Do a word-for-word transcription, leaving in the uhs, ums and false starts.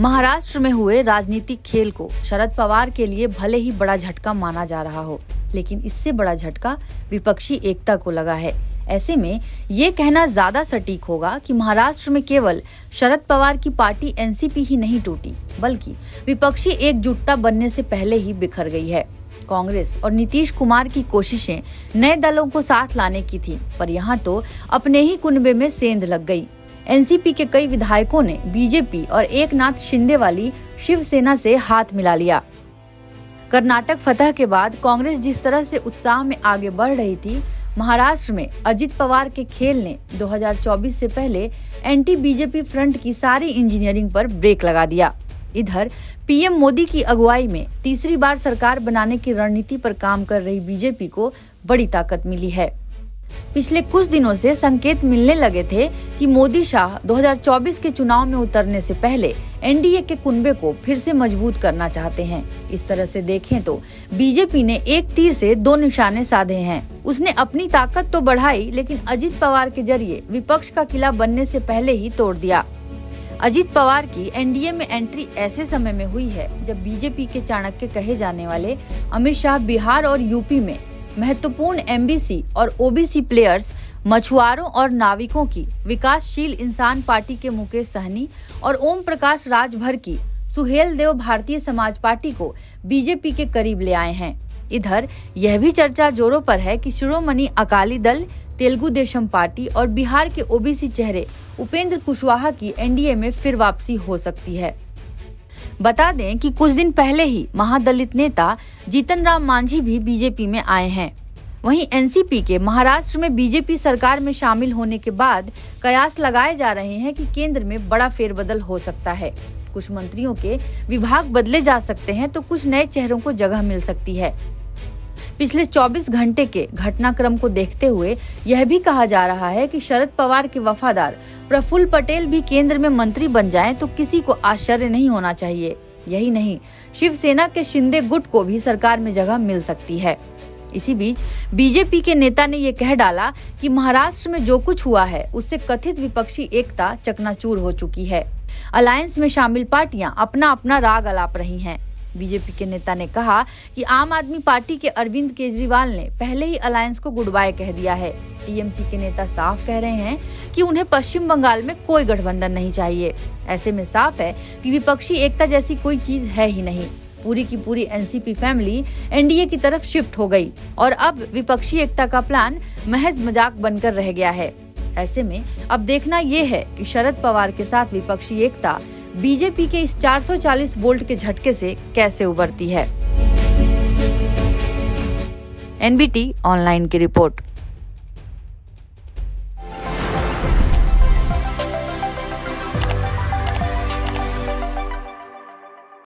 महाराष्ट्र में हुए राजनीतिक खेल को शरद पवार के लिए भले ही बड़ा झटका माना जा रहा हो, लेकिन इससे बड़ा झटका विपक्षी एकता को लगा है। ऐसे में ये कहना ज्यादा सटीक होगा कि महाराष्ट्र में केवल शरद पवार की पार्टी एनसीपी ही नहीं टूटी, बल्कि विपक्षी एकजुटता बनने से पहले ही बिखर गई है। कांग्रेस और नीतीश कुमार की कोशिशें नए दलों को साथ लाने की थी, पर यहाँ तो अपने ही कुनबे में सेंध लग गई। एनसीपी के कई विधायकों ने बीजेपी और एकनाथ शिंदे वाली शिवसेना से हाथ मिला लिया। कर्नाटक फतह के बाद कांग्रेस जिस तरह से उत्साह में आगे बढ़ रही थी, महाराष्ट्र में अजित पवार के खेल ने दो हज़ार चौबीस से पहले एंटी बीजेपी फ्रंट की सारी इंजीनियरिंग पर ब्रेक लगा दिया। इधर पीएम मोदी की अगुवाई में तीसरी बार सरकार बनाने की रणनीति पर काम कर रही बीजेपी को बड़ी ताकत मिली है। पिछले कुछ दिनों से संकेत मिलने लगे थे कि मोदी शाह दो हज़ार चौबीस के चुनाव में उतरने से पहले एनडीए के कुनबे को फिर से मजबूत करना चाहते हैं। इस तरह से देखें तो बीजेपी ने एक तीर से दो निशाने साधे हैं। उसने अपनी ताकत तो बढ़ाई, लेकिन अजित पवार के जरिए विपक्ष का किला बनने से पहले ही तोड़ दिया। अजित पवार की एनडीए में एंट्री ऐसे समय में हुई है जब बीजेपी के चाणक्य कहे जाने वाले अमित शाह बिहार और यूपी में महत्वपूर्ण एमबीसी और ओबीसी प्लेयर्स, मछुआरों और नाविकों की विकासशील इंसान पार्टी के मुकेश सहनी और ओम प्रकाश राजभर की सुहेल देव भारतीय समाज पार्टी को बीजेपी के करीब ले आए हैं। इधर यह भी चर्चा जोरों पर है कि शिरोमणि अकाली दल, तेलुगु देशम पार्टी और बिहार के ओबीसी चेहरे उपेंद्र कुशवाहा की एनडीए में फिर वापसी हो सकती है। बता दें कि कुछ दिन पहले ही महादलित नेता जीतन राम मांझी भी बीजेपी में आए हैं। वहीं एनसीपी के महाराष्ट्र में बीजेपी सरकार में शामिल होने के बाद कयास लगाए जा रहे हैं कि केंद्र में बड़ा फेरबदल हो सकता है। कुछ मंत्रियों के विभाग बदले जा सकते हैं तो कुछ नए चेहरों को जगह मिल सकती है। पिछले चौबीस घंटे के घटनाक्रम को देखते हुए यह भी कहा जा रहा है कि शरद पवार के वफादार प्रफुल्ल पटेल भी केंद्र में मंत्री बन जाएं तो किसी को आश्चर्य नहीं होना चाहिए। यही नहीं, शिवसेना के शिंदे गुट को भी सरकार में जगह मिल सकती है। इसी बीच बीजेपी के नेता ने ये कह डाला कि महाराष्ट्र में जो कुछ हुआ है उससे कथित विपक्षी एकता चकनाचूर हो चुकी है। अलायंस में शामिल पार्टियां अपना अपना राग अलाप रही हैं। बीजेपी के नेता ने कहा कि आम आदमी पार्टी के अरविंद केजरीवाल ने पहले ही अलायंस को गुड बाय कह दिया है। टीएमसी के नेता साफ कह रहे हैं कि उन्हें पश्चिम बंगाल में कोई गठबंधन नहीं चाहिए। ऐसे में साफ है कि विपक्षी एकता जैसी कोई चीज है ही नहीं। पूरी की पूरी एनसीपी फैमिली एनडीए की तरफ शिफ्ट हो गई और अब विपक्षी एकता का प्लान महज मजाक बनकर रह गया है। ऐसे में अब देखना ये है कि शरद पवार के साथ विपक्षी एकता बीजेपी के इस चार सौ चालीस वोल्ट के झटके से कैसे उबरती है। एनबीटी ऑनलाइन की रिपोर्ट।